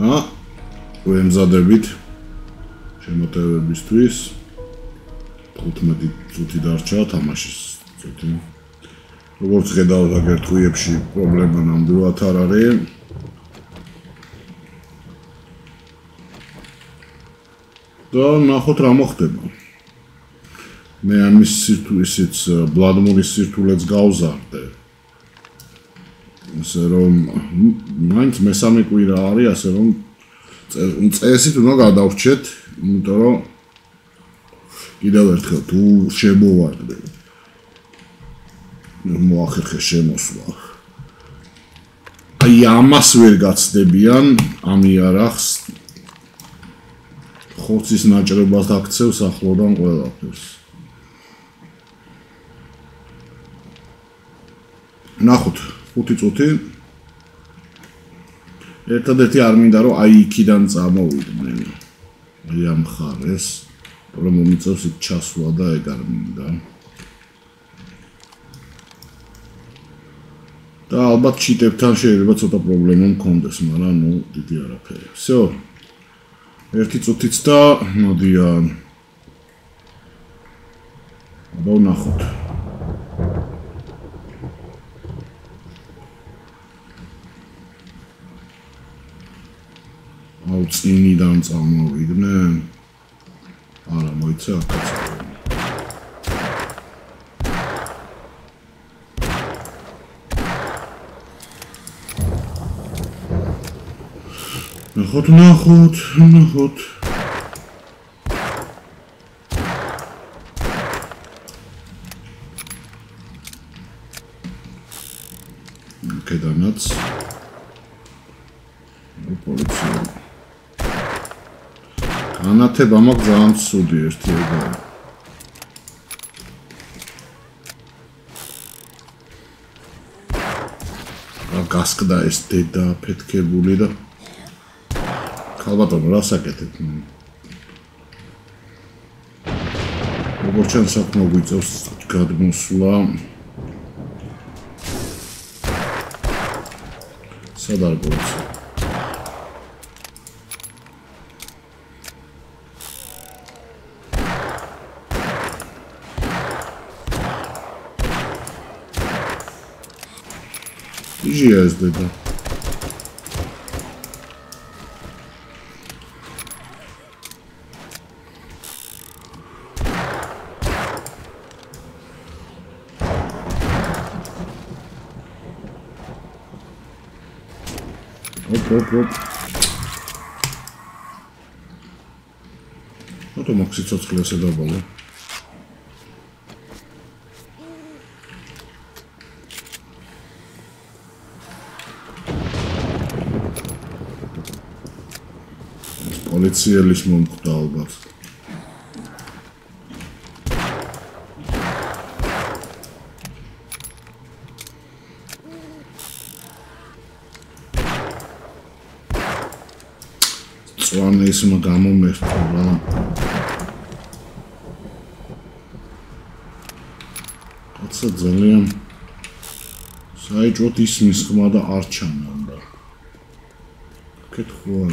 A, byłem za debit. Čemu to je bistris? Potmeti cuti darčata, mašis cuti. Robotske dal da ker tu jepši problema nam druga tarare. Da nahot ramohtema. Me amis sirtu isits bladmogi sirtulets gavzarde. Ese rom naints mesame kuira ari, ese rom წესი თუ გადავჭეთ, იმიტომ რომ კიდევ ერთხელ თუ შემოვარდე. მოახერხე შემოსვლა. აი ამას ვერ გაცდებიან, ამ იარაღს ხორცის ნაჭრებას დაგცევს ახლოდან ყველაფერს. ნახოთ, 5 წუთი ერთადერთი არ მინდა რომ აი იქიდან წამოვიდნენ. აი ამ ხარეს, რომ მომიწევს იქ ჩასვლა და ეგ არ მინდა. და ალბათ ჩიტებთან შეიძლება ცოტა პრობლემა მქონდეს, მაგრამ ნუ დიდი არაფერი. Всё. ერთი წუთიც და მოდიან. აბა ვნახოთ. წინიდან წამოვიდნენ. არა, მოიცა აქაც. ნახოთ. კედანაც. პოლიცია. ანათება მაქვს ძალიან ცუდი ერთი ეგ. რა გასკდა ეს დედა ფეთქებული და ხალბატონო რა საკეთებ? როგორ ჩანს აქ მოგვიწევს გადმოსვლა. სად არ გულს? Yes, baby. Hop. No to mogę coś odkleić do bolu. Polizierlich Mundtaube. Zwar nächstes Mal gar nicht mehr verloren. Hat's das Zellen? Sei Jot ist mir schon da Archan oder? Geht vor.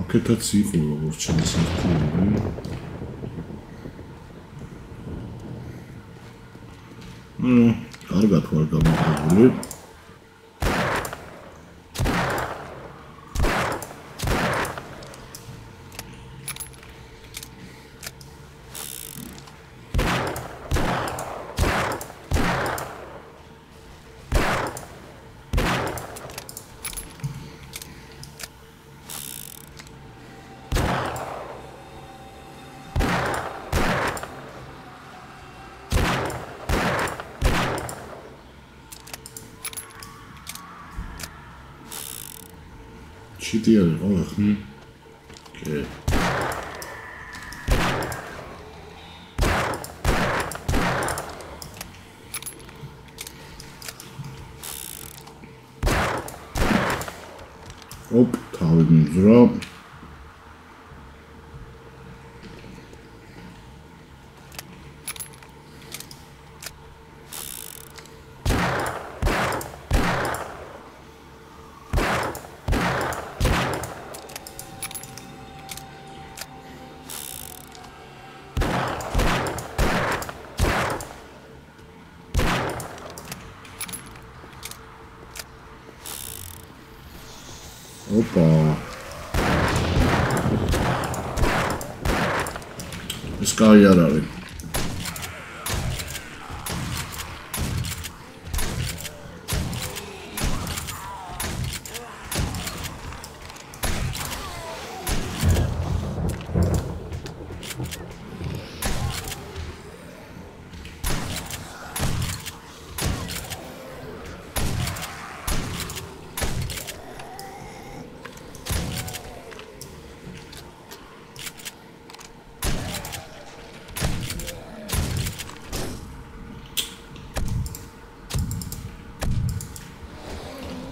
Აქეთაც იყო როგორც ჩანს ერთეული. კარგად ვარ გამოდებული. Deal. Oh, okay. Oh, Tausend Euro. Opa. Descargarare.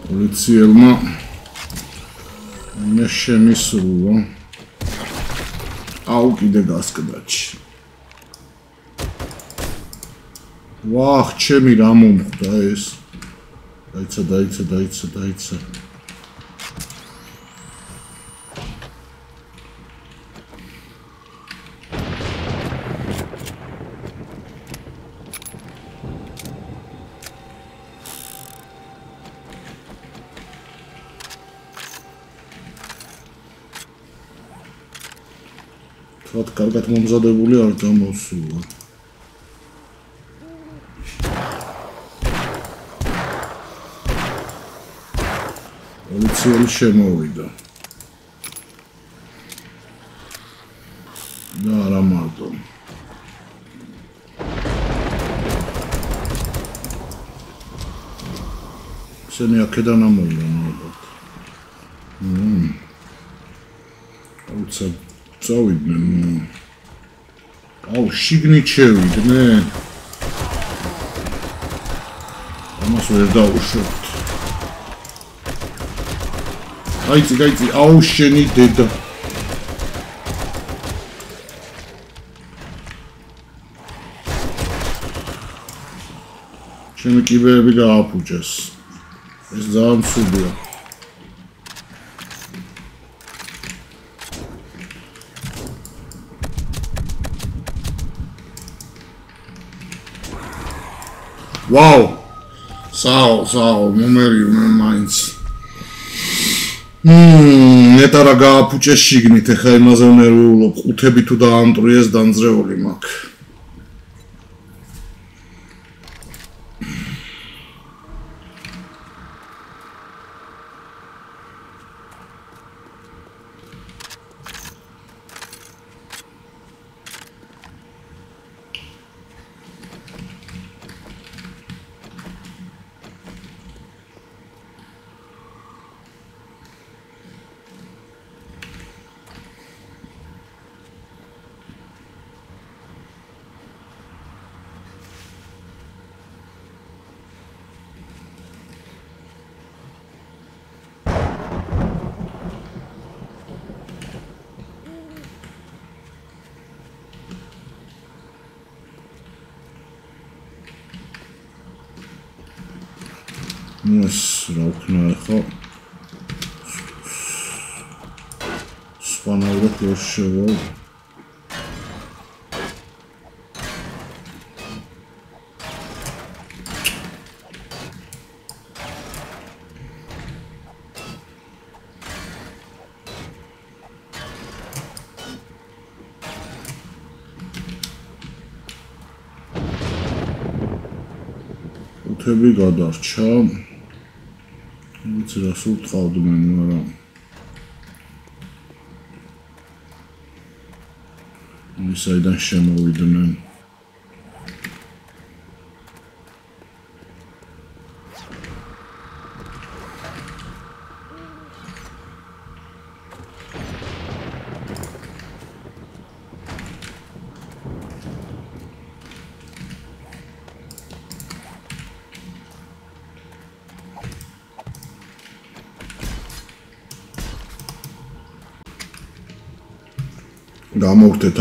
Polizia, ma non esce nessuno. Auchi de gaskadaci. Wow, ce mi ramon, dai. Dai. Კარგად მომზადებული არ გამოსულა. Პოლიციელი შემოვიდა. და არა მარტო. შენი აქედან ამოვიდა ალბათ. წავიდნენ. Აუ, შიგნით შევიდნენ. ამას ვერ დავუშვებთ. გაიწი, აუ, შენი დედა. ჩემი კიბეები გააფუჭეს. ეს ძალიან ცუდია. Wow! Sao, numeri in minds. Netaraga puce shignit, hai mazonerulo, utebitu da antries danzreolimak. Sure. Utebi gadarcha. It's a sort of menu. Saydam şema uydunun. Gamortet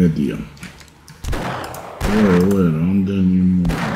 մեդիան, ուհերը, անդենի մողդեբա,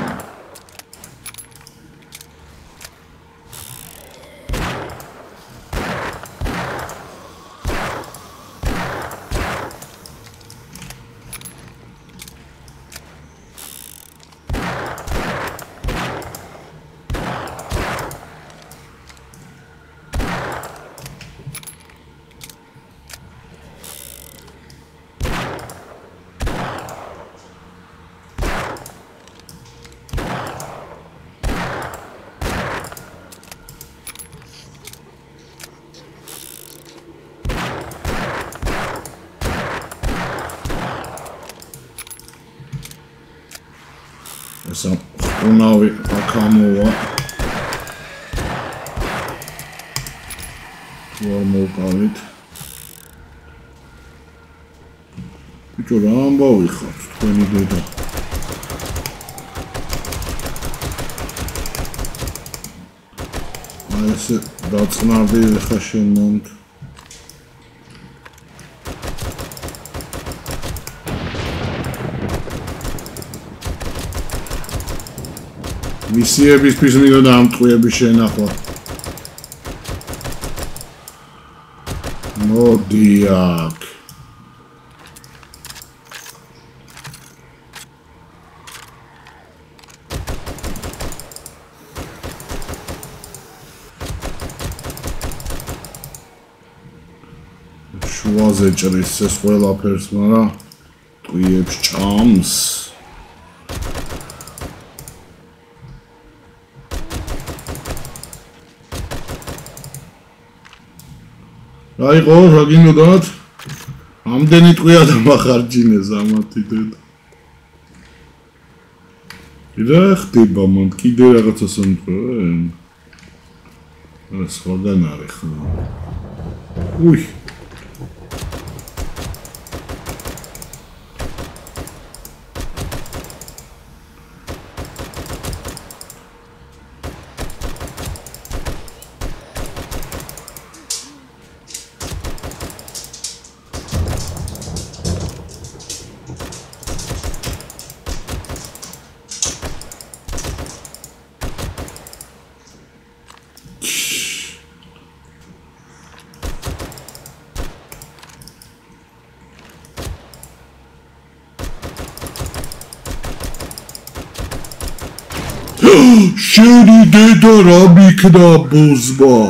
So, now we come over. One more garlic. Put your rambo, we have 20 data. I said that's not the fashion mount. Misije bis pisani do dam tvoje biše nahla. No dijak. Švazečeris se svojela persmara. Tu je pščams. Այ գող հագին ու դատ ամդենի տղյա դամախարջին է զամատի դետ իրախ տիպա մանդ կի դեր աղաց ասան պրեն ասխորդան արիխան ույ Şeri dede Rabbi kına bozma.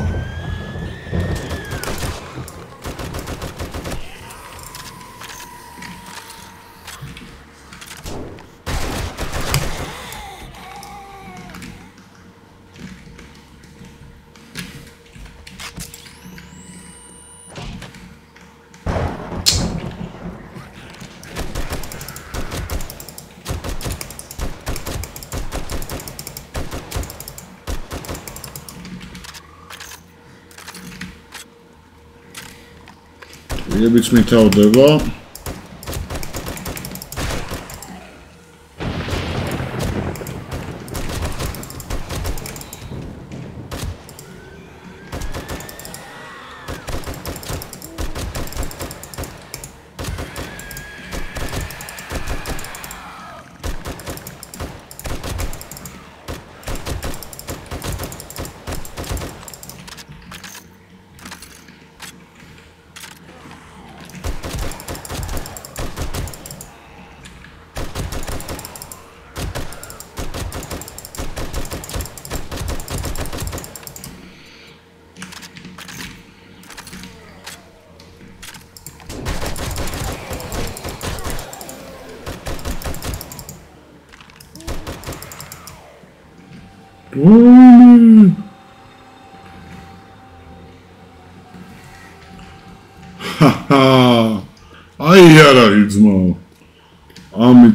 Jebić mi tao deva. Აი არა იძმა ამით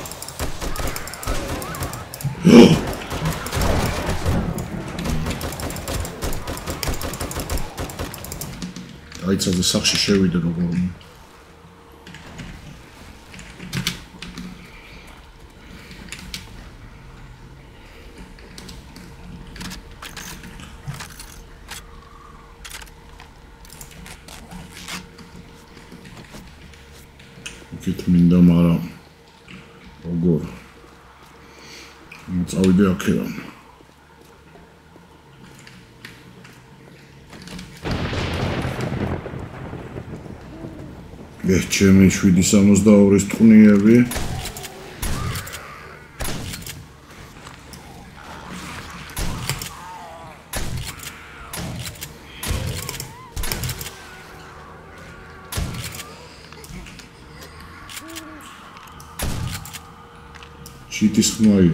Айца за сахши шевиде договорно. Mindamara ogor. That's how we do it. Yes, Jimmy, should we summons the Oris Tuniavi? This my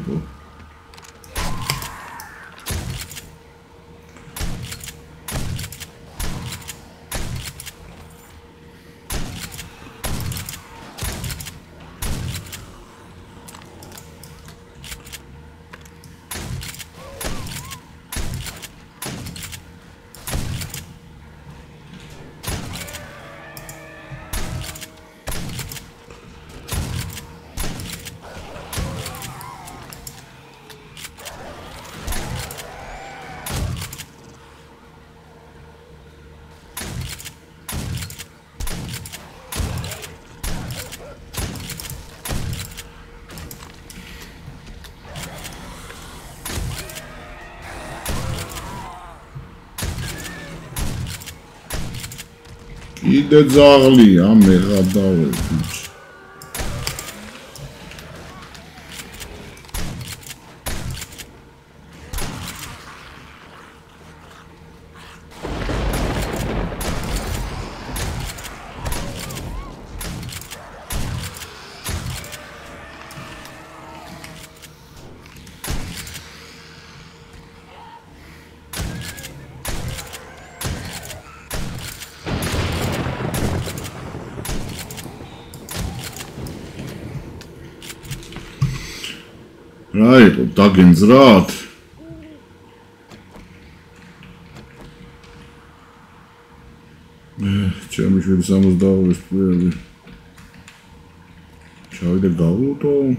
That's ugly. I'm a radar. Dagens Rat. Чем еще сам сдалось, плевали. Чай до голода.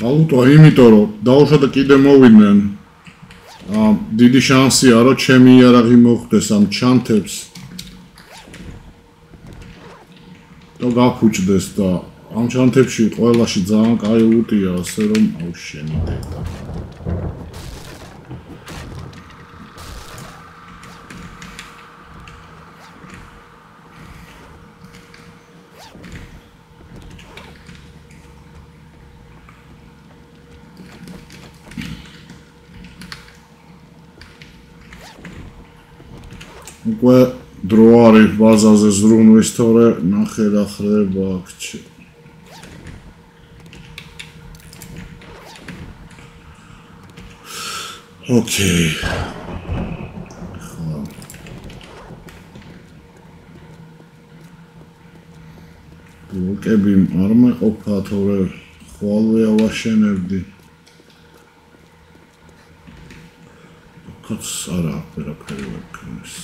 Голода имитаро. Дауша таки демовинен. Диди шанси аро чеми яраги мохтесам чантепс. Gapuchdes da. Am chantepshi qvelashi dzan qai utiya, ase rom au sheni deda. Uqve Droari bazaze zrunvi store nakhera khreba akchi. Okay. Blokeb im ar meqopa tore qvalve avashenebdi. Kats ara aperaperi vaknes.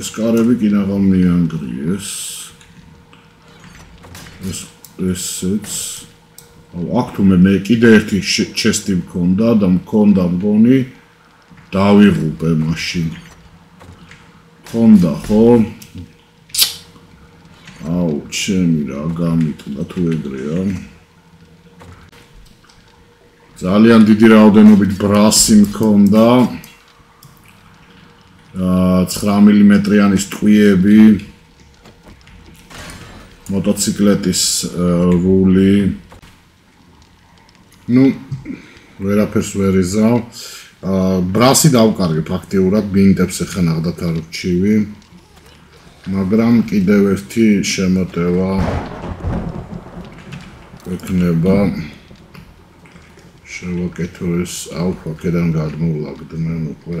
ეს კარები კინაღამი ანგრიეს ესეც აქ თუმე მე კიდე ერთი ჩესტი მქონდა და მქონდა მგონი დავიღუპე მაშინ მქონდა ხო აუ ჩემი რა გამიტუნა თუ ეგრეა ძალიან დიდი რაოდენობით ბრასი მქონდა 9 მმ-იანი ტყვიები მოტოციკლეტის რული ну ვერაფერს ვერ იზავ Brasi დავკარგე ფაქტიურად ბინდებს ეხანაღდათ არჩივი მაგრამ კიდევ ერთი შემოტევა ექნება შევაკეთო ეს ალფაკედან გადმოვლაგდნე უკვე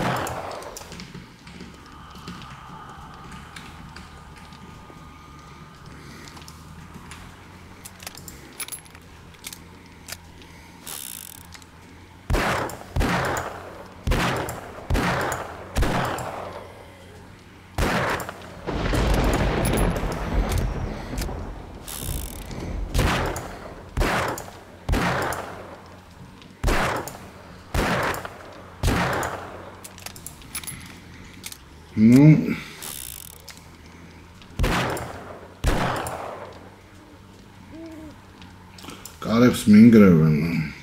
Ну Карепс Мингревен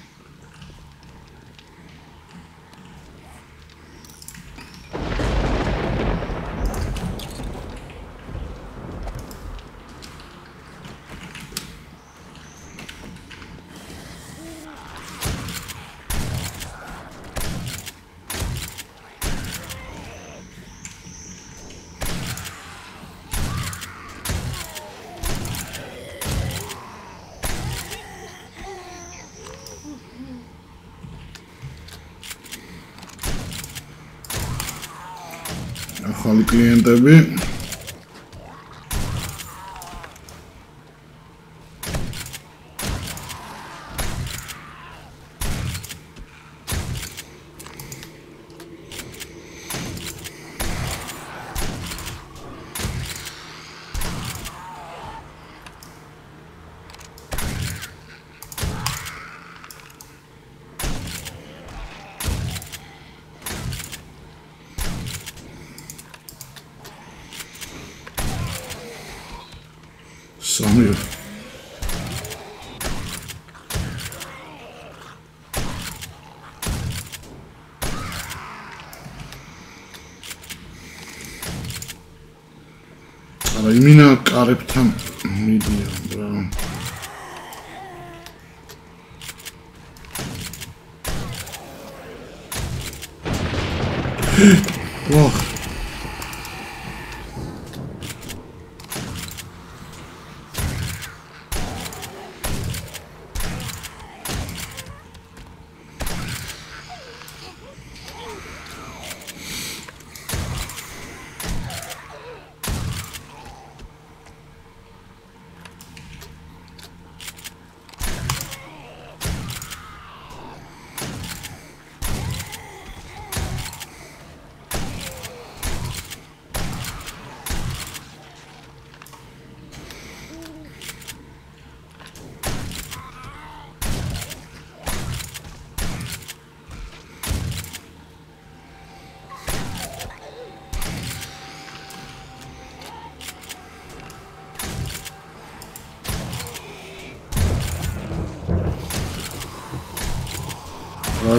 ახალი კლიენტები Some of you mean a carpet medium brown.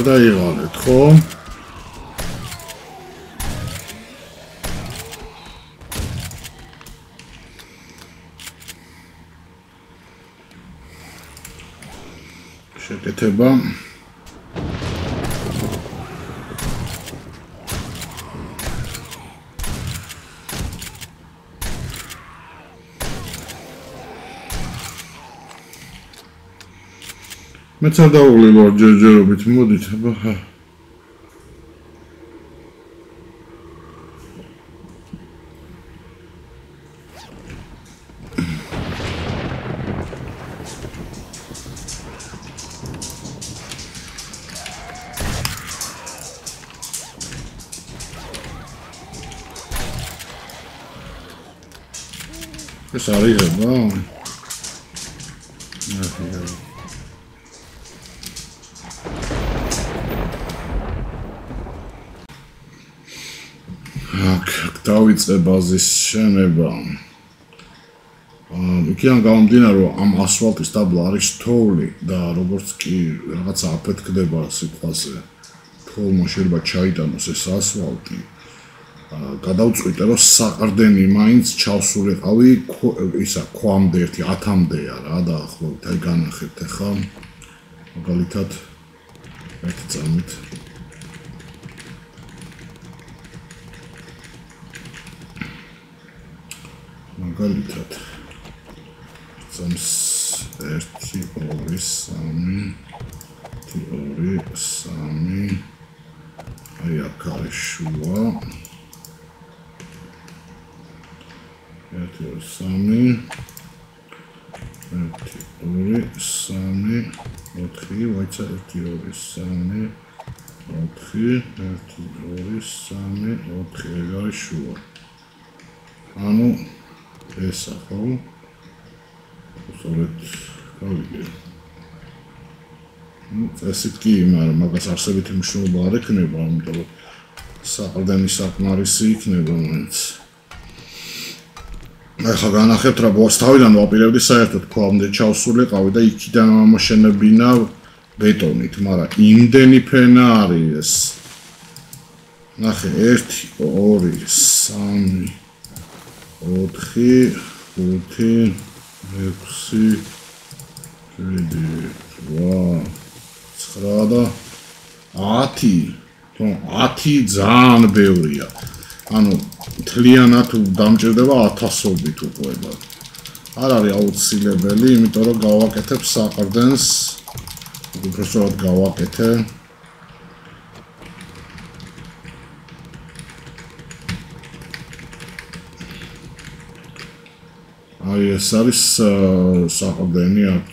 There you are at home. Check it out. Let's have a little Jojo with Moody. Sorry, no. About this sheneba. You can't go on dinner. I'm asphalt is tablarish totally. The robots key that's a pet kebab. It was a tall machine by Chaitan. It's asphalt. გადავწყვიტე რომ საყრდენი მაინც ჩავსულიყავი ისა ქვამდე 10-მდე არა დაახლოებით აი განახებთ ახლა მაგალითად 1 წამით მაგალითად წამს 1 2 3 აი აქ არის შუა I have an after a boss town and operated the site to come the Chausulet out the Ikidan machine of Bina. They told it Mara in Denny Penarius Nahet Ori Sami Othe Ote Epsi Redi Strada Ati Ati Zan Beuria. Ano Tlianat damჭირდება 1000-ობით უკვე და არ არის აუცილებელი, იმიტომ რომ გავაკეთებ საყრდენს უბრალოდ გავაკეთე აი ეს არის საყრდენი აქ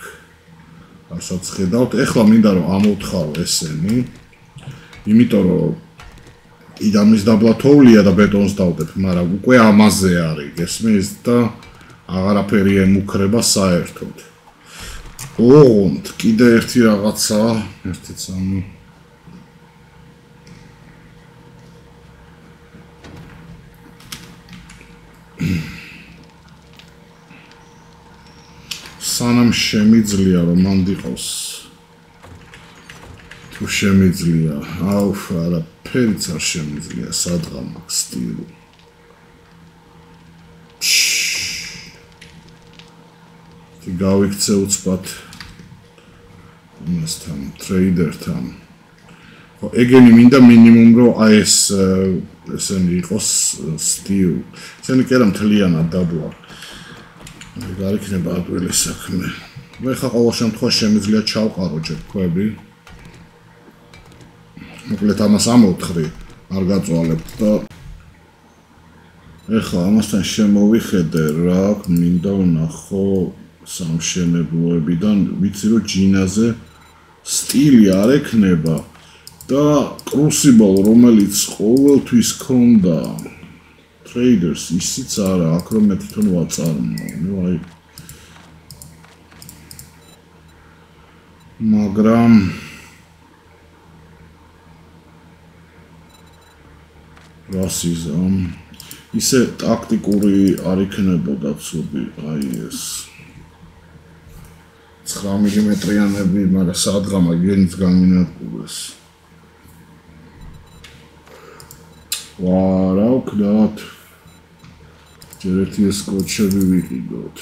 რასაც ხედავთ ეხლა მინდა რომ ამოვთხარო ესენი იმიტომ რომ Idamnis dablatolia da betons daudep, mara ukwe amaze ari, gesmis da agaraperi emukreba saertod. Und kide erti ragatsa, erti tsami. Sanam shemidzlia ro mandiqos. Tu shemidzlia, auf ara It's a shame it's a sad one still. The Gawick sells, but must have trader time. Again, in the minimum row, I send steel. Send it to Liana double. I got about really suck me. We have our shame is a chalk or a მოკლედ ამას ამოვთხრე არ გაწვალებთ და ეხლა ამასთან შემოვიხედე რა მინდა ვნახო სამშენებლოებიდან ვიცი რომ ჯინაზე სტილი არ ექნება და კრუსიბალ რომელიც ყოველთვის ქონდა ტრეიდერს ისიც არა აქ რომ მე თვითონ ვაწარმოო აი მაგრამ Racism. Is a tactically aricnable that should be IS. 9 millimetrian every Marasadram against Gaminakulas. Wow, that Jeretius coach every week he got.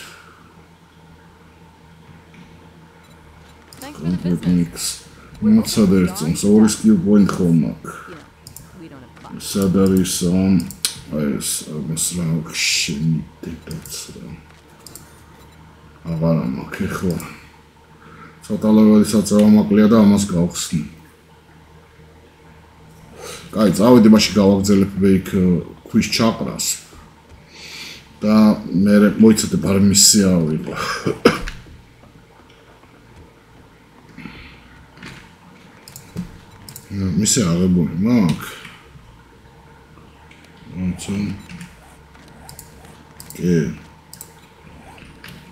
Complete mix. Not Saderton, so risky point hallmark. So there is some construction that's a lot of people. So, the level is at the Macleda Moscow. Guys, I would much go up the big quiz chakras. The mere moits at the Parmisia. Missing a good mark. Okay.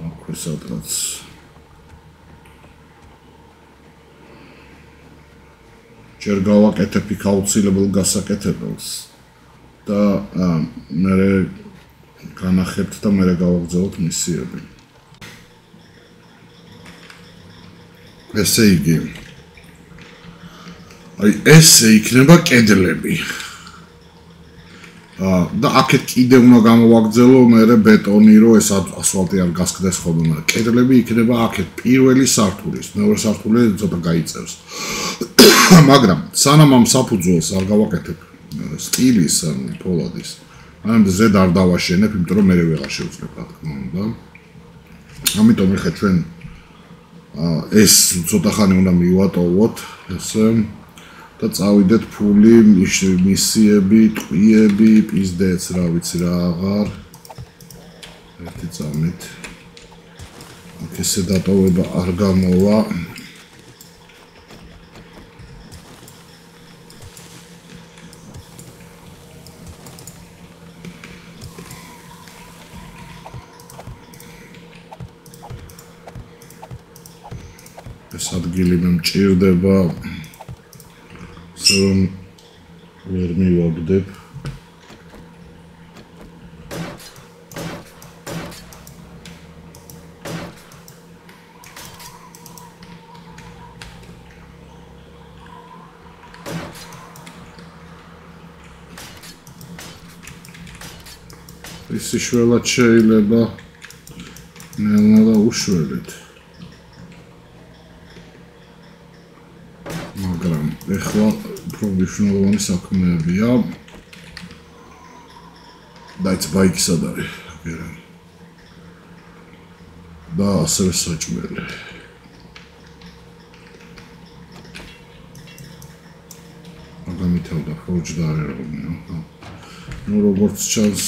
I'll press out that. Jergawak at a pick out syllable gasaketables. The Mere Kanahepta Meregawak Zot Missir. Essay game. I essay Knebak Edelebi. და აქეთ კიდე უნდა გამოვაგრძელო მერე ბეტონი რო ეს ასფალტი არ გასკდეს ხოლმე კედლები იქნება აქეთ პირველი სართულის მეორე სართული ცოტა გაიწევს მაგრამ სანამ ამ საფუძველს არ გავაკეთებ სტილის ან ფოლადის ან ზედ არ დავაშენებ იმიტომ რომ მე ვეღარ შევძლებ რა თქმა უნდა ამიტომ ხა ჩვენ ეს ცოტა ხანი უნდა მივატოვოთ ესე და წავიდეთ ფული მისიები, ტყიები, პიზდეც რა ვიცი რა აღარ. ერთი წამით. აქ ესე დატოვება არ გამოვა. ეს ადგილი მე მჭირდება. Let me walk deep. This is well a child, but another ushered. Magram, the Provisional one is a comedy. That's bike saddle. That's a such man. I'm going to tell the coach that no robots chance.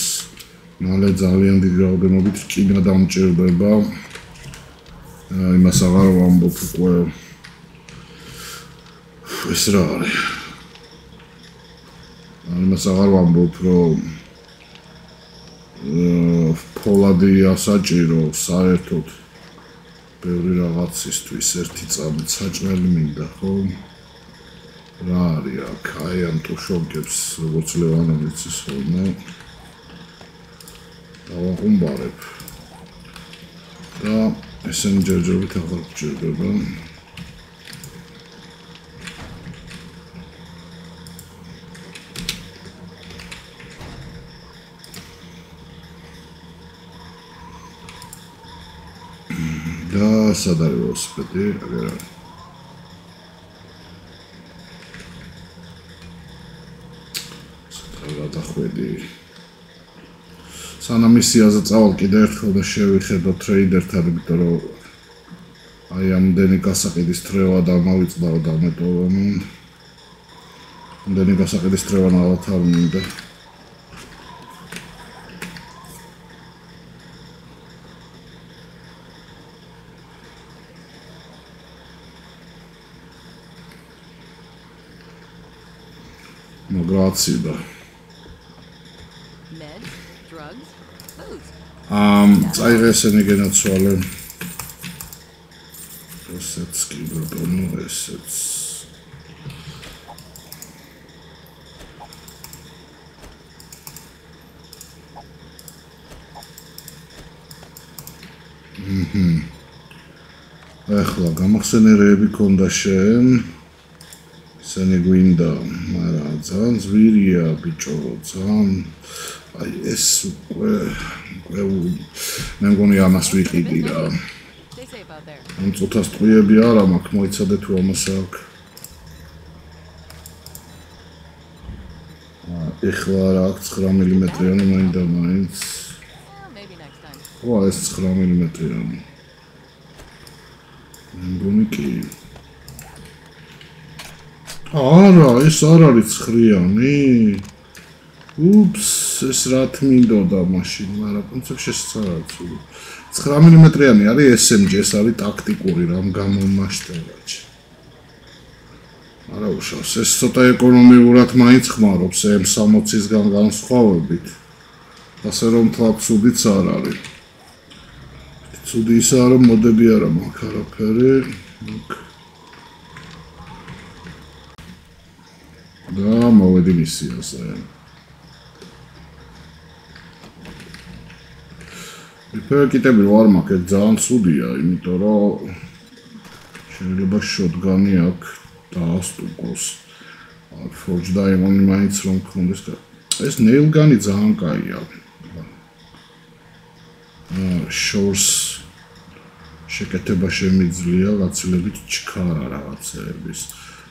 Now let's alien the ground and a bit king down children. I'm a salar one book. Well, it's rare. Მას აღარ ვამბობ რომ ფოლადი ასაჭირო საერთოდ ბევრი რაღაცისთვის ერთი წამი საჭმელი მინდა ხო რა არის აქ აი ამ თუშოგებს როგორც ლევანო ვიცის ხოლმე დავაყუმბარებ და ესენი ჯერჯერობით აღარ გჭირდება სადარ ვოსპიტი აგერა სადარ დახვედი სანამ ისიაზე წავალ კიდე ერთხელ და შევიხედო ტრეიდერთან იმიტომ რომ აი ამდენი გასაყიდის ტრევა დამავიწყდა და ამეტოვა ამდენი გასაყიდის ტრევა ნალათან მინდა Отсюда. Айвесен и генацуален. Ресетский бабану, ресетс. Эх, лага, махсене реби кондашен. Senegwinda, Marazan, Zviria, Pichorozan, I guess I'm going to Yamas Wiki. I'm so tossed to Yabiara, Makmoitsa de Tuamasak. Echlar acts Gramillimetrian in the mines. Maybe next time. Oh, it's Gramillimetrian. I'm going to kill. Ara, it's already three on me. Oops, it's not me, the machine. I'm just tired. It's cramming material. I SMGs are tactical. I'm going master. Ara, it's so the economy will at my tomorrow. Same summons is going down squall a bit. That's a round club. So it's already. So these are Modebiera Macarapere. Да, моведи мисията. Ипърките било армакет заан судия, името ро ще леба шотгани як таастукос. Форж да имам иманиц ром кондиска. Es neilgani dzaan kaijal. Shors sheketeba shemidzlia gatsilebit chkara ragatserebis.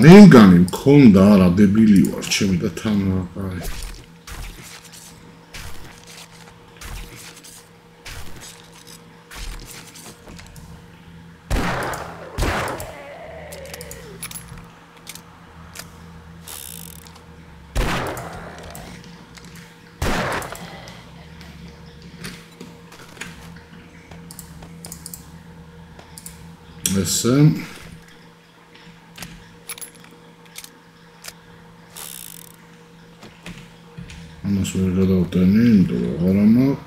ნეილგანი მქონდა რა, დებილი ვარ, ჩემი და თან აი Listen. I'm not sure about the name, though. Haramak.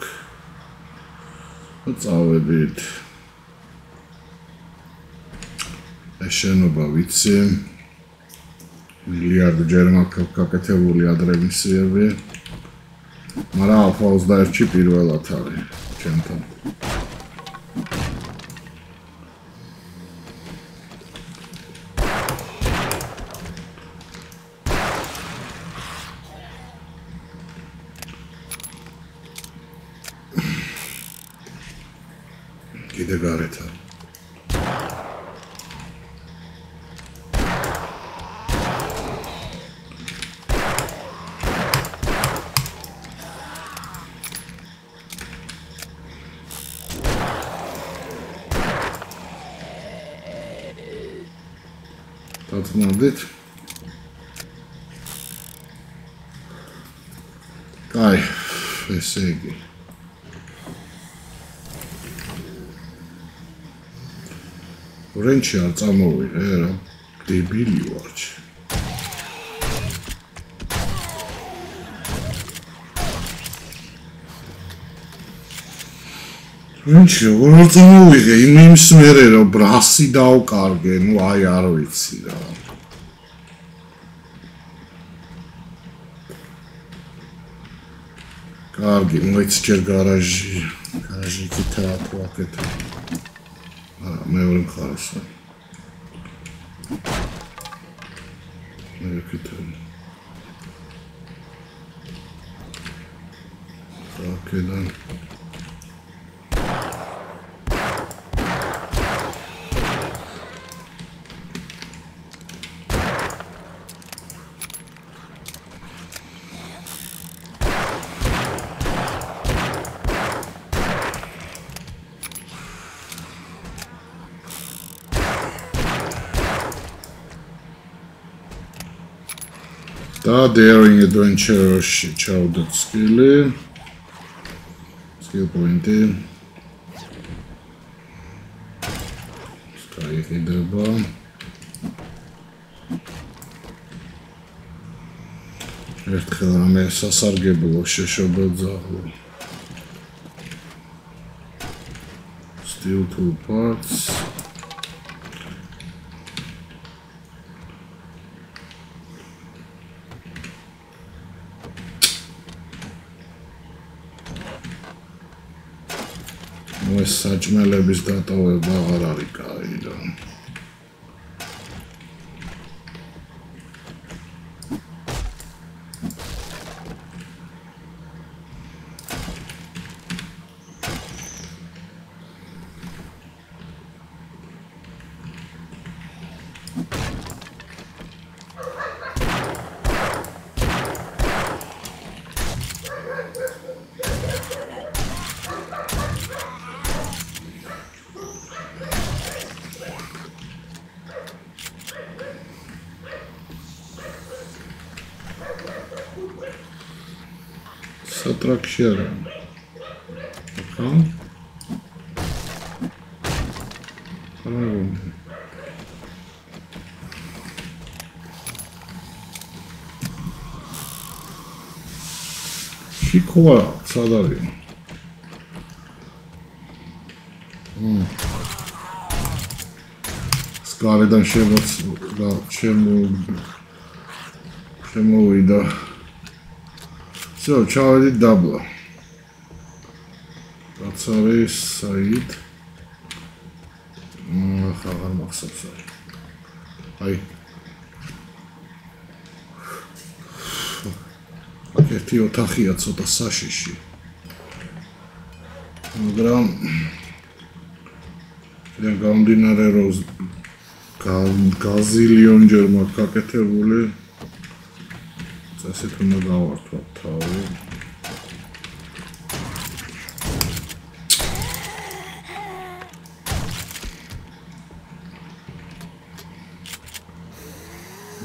That's how I did. I should know about it. Milliard German Kakatevoli Adrevi Serve. Mara falls there cheap in Velatari. Gentle. That's not it. Ai, persegue. Renchi alza noi, era debili oggi. Renchi alza noi che in un smerero brassi da o carge, non hai arroizzi da. Carge, non è c'è il garage, garage che te la tua che te. მე ვერ მყავს. მე ვიკითხე. ოკეი. Daring adventure, child at skill, skill point in strike in the bomb. Let's go, sargeble, sheshobel. Still two parts. საჭმელების დატოვება აღარ არის კაი და Satracchiare. Ok. 피코가 싸다리. Скарიდან შემოვიდა. Всё, ჩავედით დაბლა. რაც არის საით. ახლა აღარ მახსოვს რა. აი. ერთი ოთახია ცოტა საშიში. მაგრამ ძალიან გამდინარე როზ გაზილიონჯერ მაგ გაკეთებული წესით უნდა დავართვათ თავი.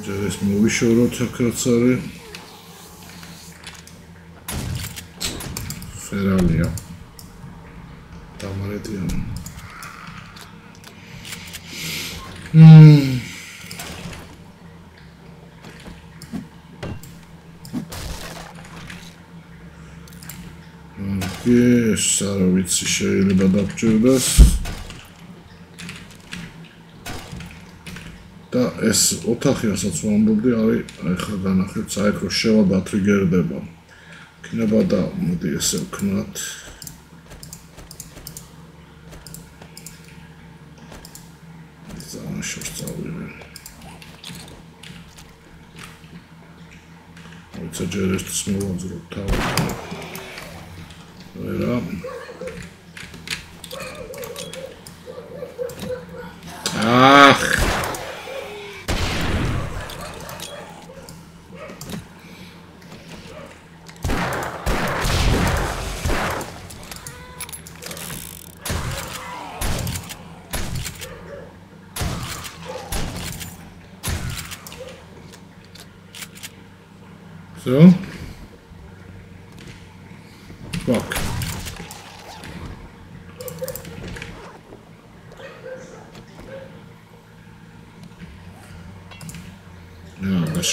ჯერ ეს მოვიშოროთ აქაც არის. Ferralia. Tamaretian. Okay, Sarovitsi şeyini badapçıdas. Da es otak yasaç vandıldı ari ayxadan axır saykro şeva batri gerdeba. Kınabada modu ise kınat. Saçları üstüne vurdu. Böyle. Ah. So. Fuck. Yeah, that's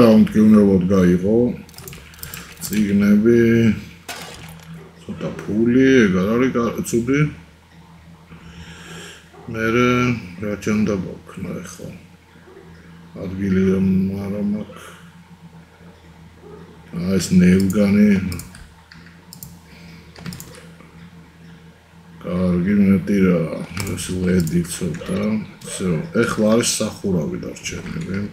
Around Gunner would go evil. Signabby Sotapuli, Galarica, Tsubi Mere, Rachanda Bok, Nacho Adgilium Maramak. I snail gunny. Carginatira, this lady, so Echlar Sakura with our channel.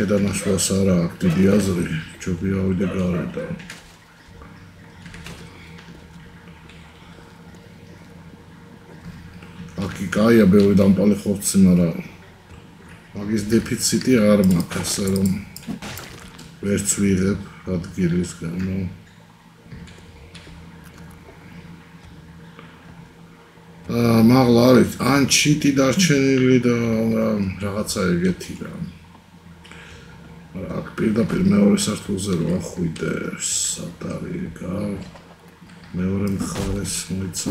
Keda našla Sara aktivní jazry, co by já udělal tam. Aký kája byl tam palichovci mara. Magis deficity arma kaserom. Většinu adkiriska no. Maglarit ančí ty darčení lidem, rádce je větší. Პირდაპირ მეორე სართულზე რა ხვიდებს სატარი გა მეორე მხარეს მოიცა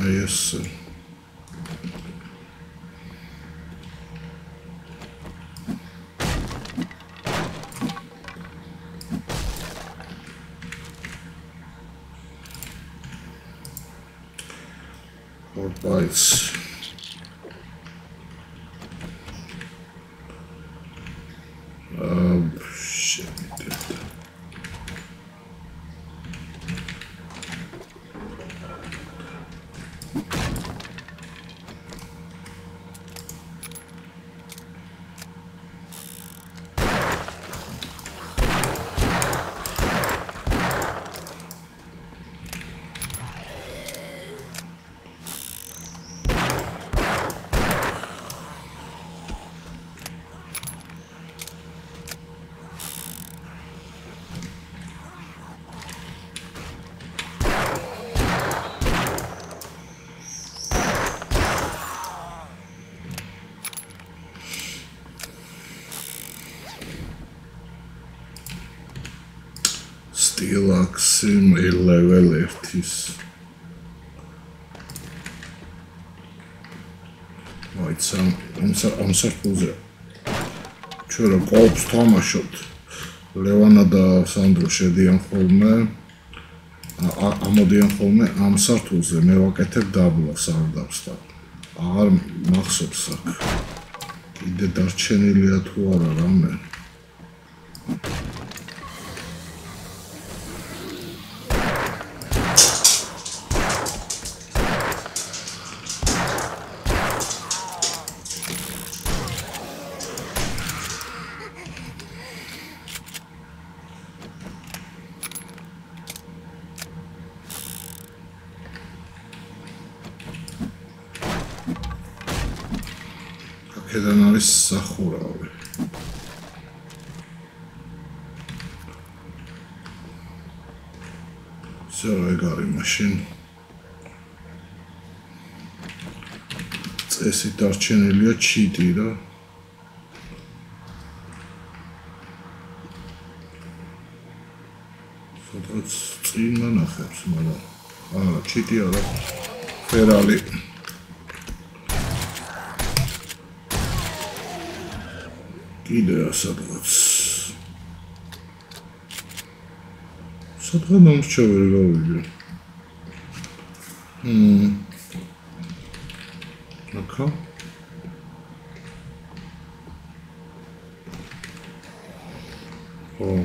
აი ეს More bites. Shit, we did that. Extremely level lefties. Majd sam sad čujem koliko stomaš od Levana da sam druše dijem holme, amo dijem holme, am sad uzem evakete dabla sam dabsta, arm mahsop sak, ide darčeni ili tuara ramen. So I got a machine. This is darčenilio cheaty, da. So that's three manahets, man. Ah, cheaty, da. Ferrari. Idea, so that's. Sad kad nam će vrga uđe? Naka? O.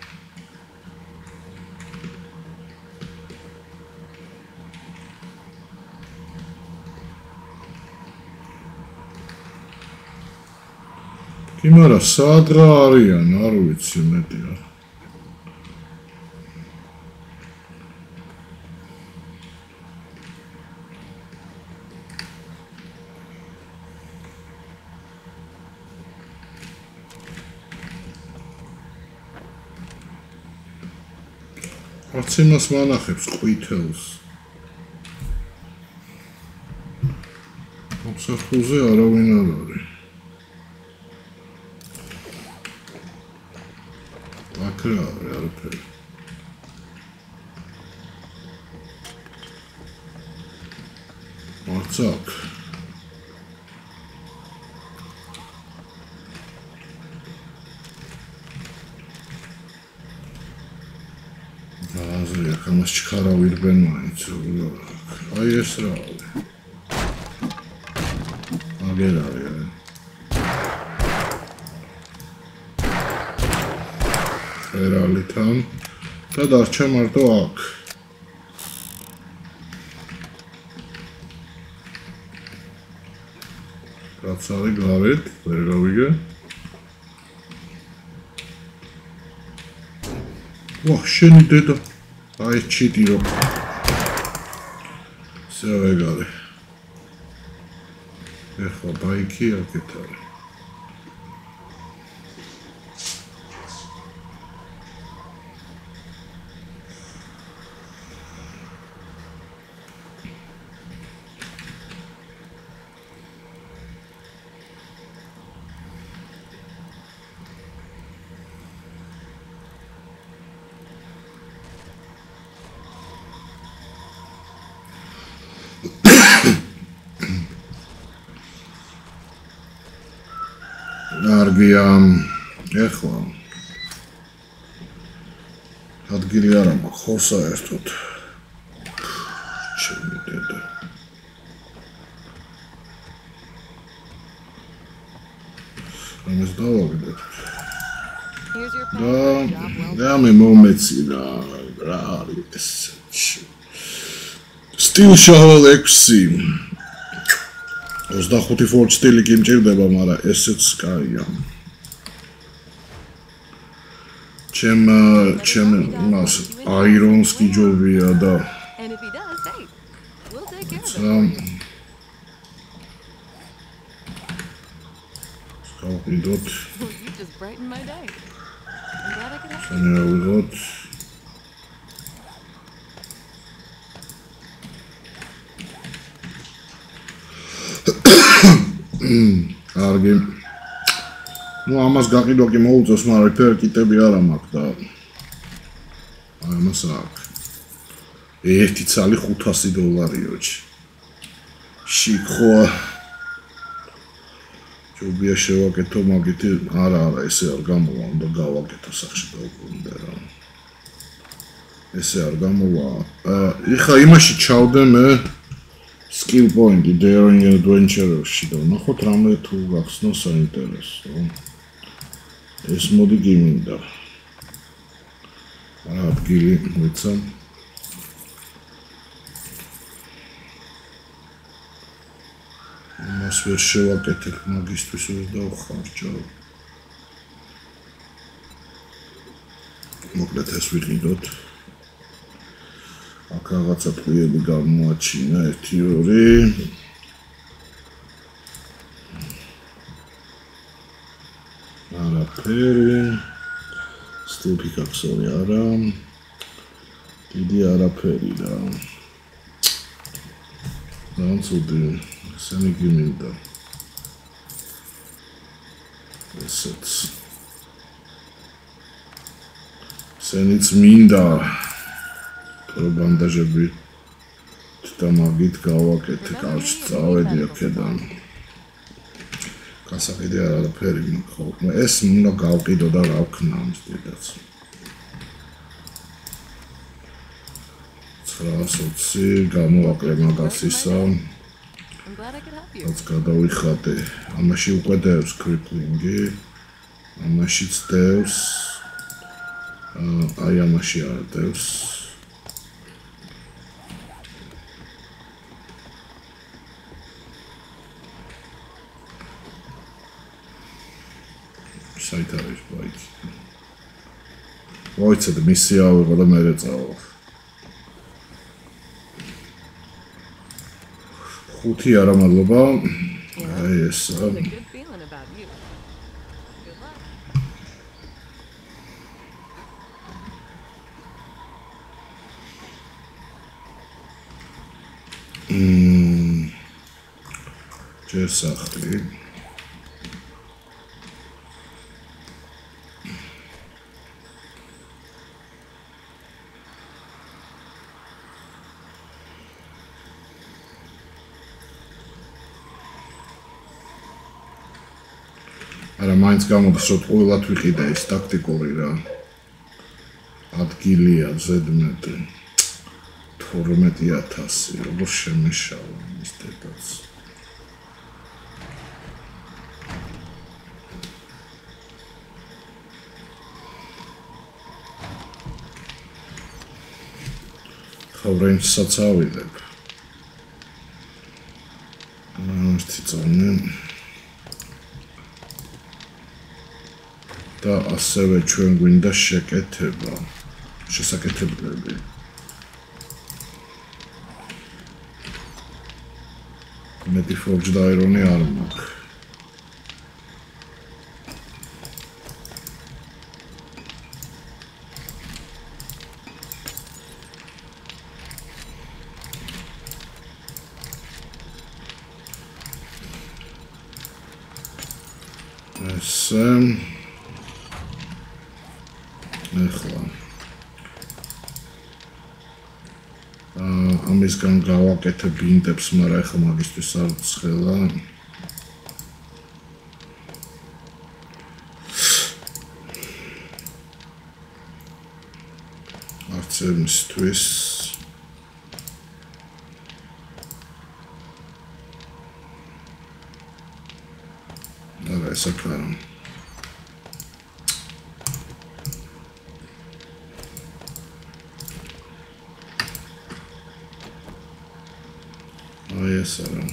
Kimara sadra arija, naruvici medija. Ats imas manahebs qvitells. Obsakhulze aravin ar aris. What's up? Zrejak, a masz czkara Wilbenman, co a jest rały. A gierały, ale... Herali tam. Ta darcze marto ak. Pracowali gawit, zrejgawigę. Wow, shiny data. I cheated up. So I got it. Let's go buy Kia guitar. Ехла. Адгилиара ма хорса ертут. Чего не делаю. Нам издало где-то. Да, мы момеци на рали эсэч. Стил шагал экси. Оздахути форт стили кимчердеба мара эсэц кая. Чем у нас айронский джовия, да. Скалп идут. Саня уйдут. Арги. Ну, а мы с Гаки Доки Молдзо с Марой Перки Тебиара Макта. А мы с Ак. Эти цели $500. Шикхо. Чубия Шеваке Тома Гити Арара, если Аргамова, он догава Гита Сахши Долгундера. Если Аргамова. Иха имаши Чаудеме. Skill point, daring adventure, shit. No, hot ramble to wax, no interest. It's modi gaming, da. Arab gili, with some. Must be sure that it magistris is dog hard. Look, let us really do it. Акагатса приеду говно отчиняет теории. Арапери. Ступи как сори арам. Иди арапери, да. Данцуды. Сами гиминда. Эсэц. Сенец минда. Пробам даже быть там агитка авакет, кажется, аведия кедан. Каса идея арапери мхок. Мы эс много авки додар авкнам стидец. Срасоци гамо акрема гасиса. Отскада уйхаты. Амаши укадевс криплинги. Амаши стевс. Аямаши артевс. Საიტარი ვაიქ. მოიცეთ მისია აღება და მე წავალ. 5 არა მადლობა. აი ეს. ჩესახლი. Ara mains gamodasot qoylat viqida is taktikori ra. ადგილია ზედმეტი 12000 როგორ შემეშალა მის დედაც ხავრენსაც ავიდებ ერთი წონი და ასევე ჩვენ გვინდა შეკეთება შესაკეთებლები მეტი ფორჯ და აირონი არ მაქვს Can go up at a bean taps Marahama is to South Silla. Artemis Twist So I'm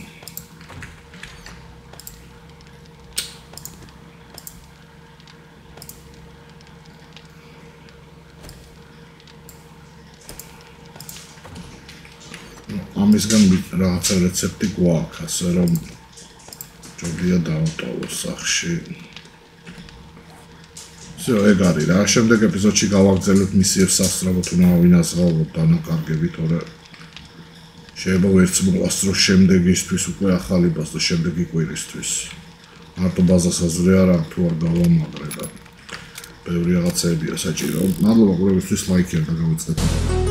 just going to be rather receptive walk as a room to be a doubt or such. So I got it. I should take a piece of chicken walk the look me see if Sastra to now in a soul of Tana can give it or შეიძლება ერთმო ასტრო შემდეგისთვის უკვე ახალი ბაზა შემდეგი კვირისთვის მარტო ბაზას აზრი არ აქვს თუ არ გავამაგრე და ბევრი რაღაცებია საჭირო მადლობა ყურებისთვის ლაიქი არ დაგავიწყდეთ